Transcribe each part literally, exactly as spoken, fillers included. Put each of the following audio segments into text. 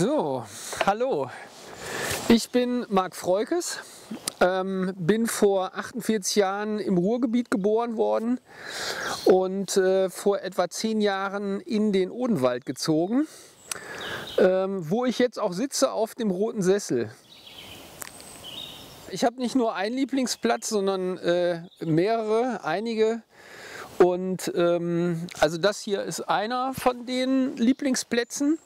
So, hallo, ich bin Marc Freukes, ähm, bin vor achtundvierzig Jahren im Ruhrgebiet geboren worden und äh, vor etwa zehn Jahren in den Odenwald gezogen, ähm, wo ich jetzt auch sitze auf dem roten Sessel. Ich habe nicht nur einen Lieblingsplatz, sondern äh, mehrere, einige. Und ähm, also das hier ist einer von den Lieblingsplätzen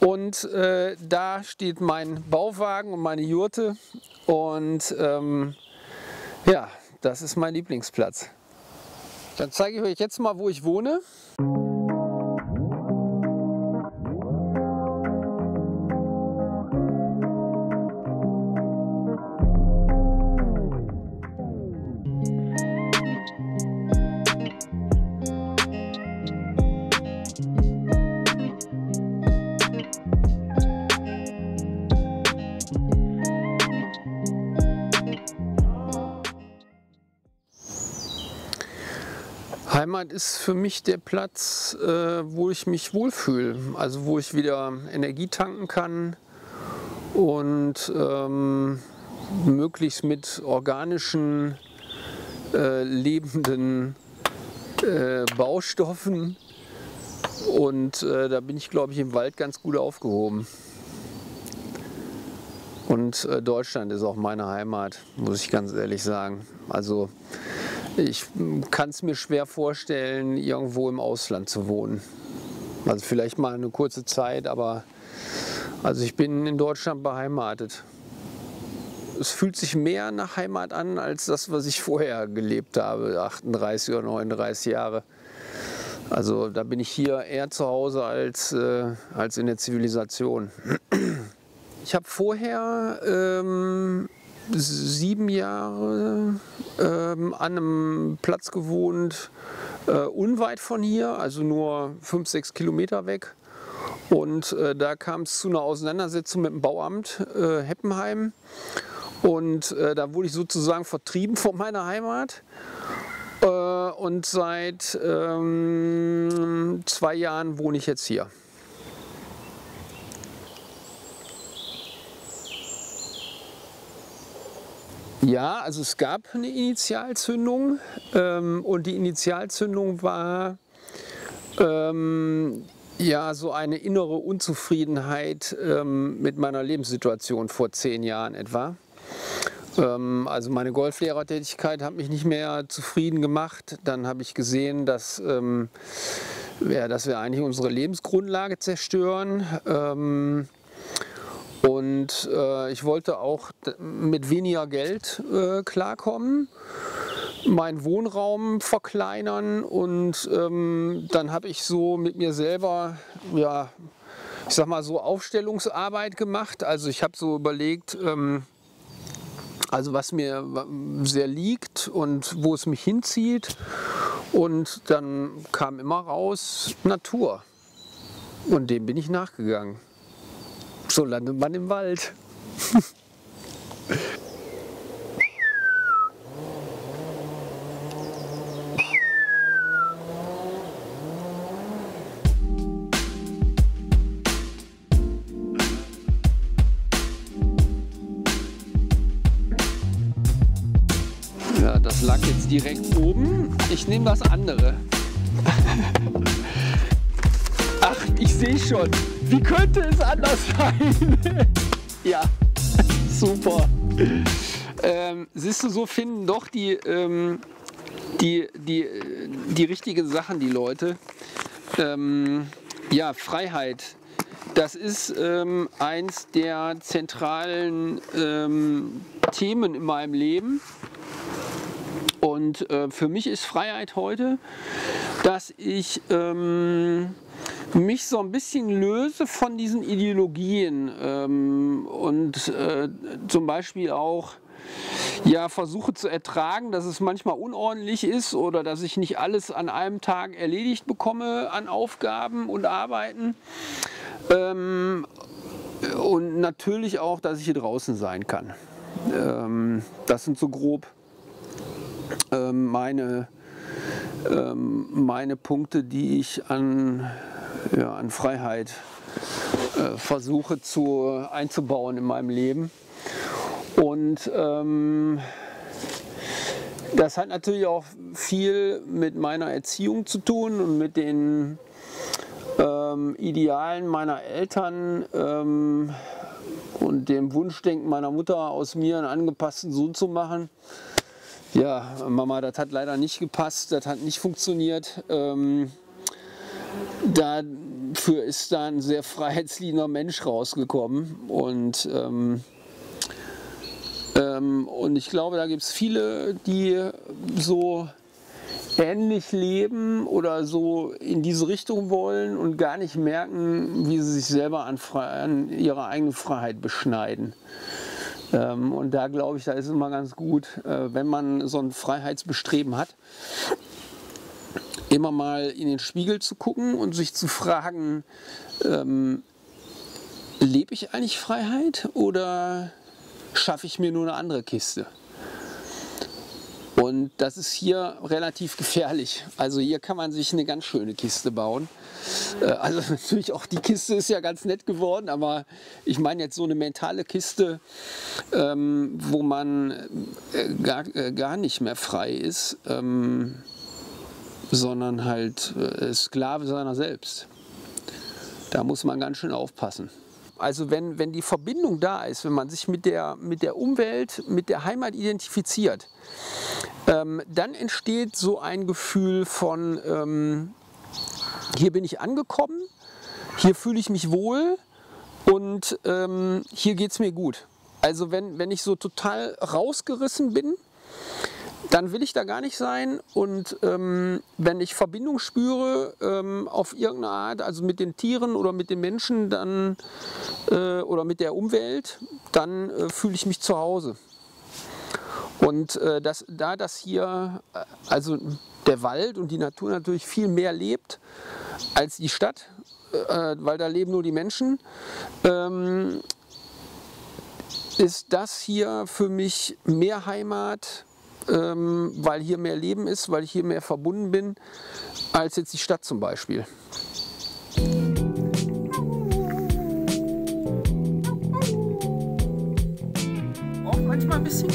und äh, da steht mein Bauwagen und meine Jurte und ähm, ja, das ist mein Lieblingsplatz. Dann zeige ich euch jetzt mal, wo ich wohne. Heimat ist für mich der Platz, äh, wo ich mich wohlfühle, also wo ich wieder Energie tanken kann und ähm, möglichst mit organischen, äh, lebenden äh, Baustoffen und äh, da bin ich, glaube ich, im Wald ganz gut aufgehoben. Und äh, Deutschland ist auch meine Heimat, muss ich ganz ehrlich sagen. Also ich kann es mir schwer vorstellen, irgendwo im Ausland zu wohnen. Also vielleicht mal eine kurze Zeit, aber also ich bin in Deutschland beheimatet. Es fühlt sich mehr nach Heimat an, als das, was ich vorher gelebt habe, achtunddreißig oder neununddreißig Jahre. Also da bin ich hier eher zu Hause als, äh, als in der Zivilisation. Ich habe vorher ähm, sieben Jahre ähm, an einem Platz gewohnt, äh, unweit von hier, also nur fünf, sechs Kilometer weg. Und äh, da kam es zu einer Auseinandersetzung mit dem Bauamt äh, Heppenheim. Und äh, da wurde ich sozusagen vertrieben von meiner Heimat. Äh, und seit ähm, zwei Jahren wohne ich jetzt hier. Ja, also es gab eine Initialzündung ähm, und die Initialzündung war ähm, ja so eine innere Unzufriedenheit ähm, mit meiner Lebenssituation vor zehn Jahren etwa. Ähm, also meine Golflehrertätigkeit hat mich nicht mehr zufrieden gemacht. Dann habe ich gesehen, dass, ähm, ja, dass wir eigentlich unsere Lebensgrundlage zerstören. Ähm, Und äh, ich wollte auch mit weniger Geld äh, klarkommen, meinen Wohnraum verkleinern und ähm, dann habe ich so mit mir selber, ja, ich sag mal so Aufstellungsarbeit gemacht. Also ich habe so überlegt, ähm, also was mir sehr liegt und wo es mich hinzieht und dann kam immer raus Natur und dem bin ich nachgegangen. So landet man im Wald. Ja, das lag jetzt direkt oben. Ich nehme das andere. Ach, ich sehe schon. Wie könnte es anders sein? Ja, super. Ähm, siehst du, so finden doch die, ähm, die, die, die richtigen Sachen die Leute. Ähm, ja, Freiheit. Das ist ähm, eins der zentralen ähm, Themen in meinem Leben. Und äh, für mich ist Freiheit heute, dass ich ähm, mich so ein bisschen löse von diesen Ideologien ähm, und äh, zum Beispiel auch ja, versuche zu ertragen, dass es manchmal unordentlich ist oder dass ich nicht alles an einem Tag erledigt bekomme an Aufgaben und Arbeiten ähm, und natürlich auch, dass ich hier draußen sein kann. Ähm, das sind so grob ähm, meine, ähm, meine Punkte, die ich an Ja, an Freiheit äh, versuche zu, einzubauen in meinem Leben. Und ähm, das hat natürlich auch viel mit meiner Erziehung zu tun und mit den ähm, Idealen meiner Eltern ähm, und dem Wunschdenken meiner Mutter, aus mir einen angepassten Sohn zu machen. Ja, Mama, das hat leider nicht gepasst, das hat nicht funktioniert. Ähm, dafür ist da ein sehr freiheitsliebender Mensch rausgekommen. Und ähm, Ähm, und ich glaube, da gibt es viele, die so ähnlich leben oder so in diese Richtung wollen und gar nicht merken, wie sie sich selber an, an ihrer eigenen Freiheit beschneiden. Ähm, und da glaube ich, da ist es immer ganz gut, äh, wenn man so ein Freiheitsbestreben hat, immer mal in den Spiegel zu gucken und sich zu fragen, ähm, lebe ich eigentlich Freiheit oder schaffe ich mir nur eine andere Kiste? Und das ist hier relativ gefährlich. Also hier kann man sich eine ganz schöne Kiste bauen. Also natürlich auch die Kiste ist ja ganz nett geworden, aber ich meine jetzt so eine mentale Kiste, ähm, wo man gar, gar nicht mehr frei ist, ähm, sondern halt Sklave seiner selbst. Da muss man ganz schön aufpassen. Also wenn, wenn die Verbindung da ist, wenn man sich mit der, mit der Umwelt, mit der Heimat identifiziert, ähm, dann entsteht so ein Gefühl von, ähm, hier bin ich angekommen, hier fühle ich mich wohl und ähm, hier geht es mir gut. Also wenn, wenn ich so total rausgerissen bin, dann will ich da gar nicht sein. Und ähm, wenn ich Verbindung spüre ähm, auf irgendeine Art, also mit den Tieren oder mit den Menschen dann, äh, oder mit der Umwelt, dann äh, fühle ich mich zu Hause. Und äh, das, da das hier, also der Wald und die Natur natürlich viel mehr lebt als die Stadt, äh, weil da leben nur die Menschen, ähm, ist das hier für mich mehr Heimat, weil hier mehr Leben ist, weil ich hier mehr verbunden bin, als jetzt die Stadt zum Beispiel. Auch manchmal ein bisschen.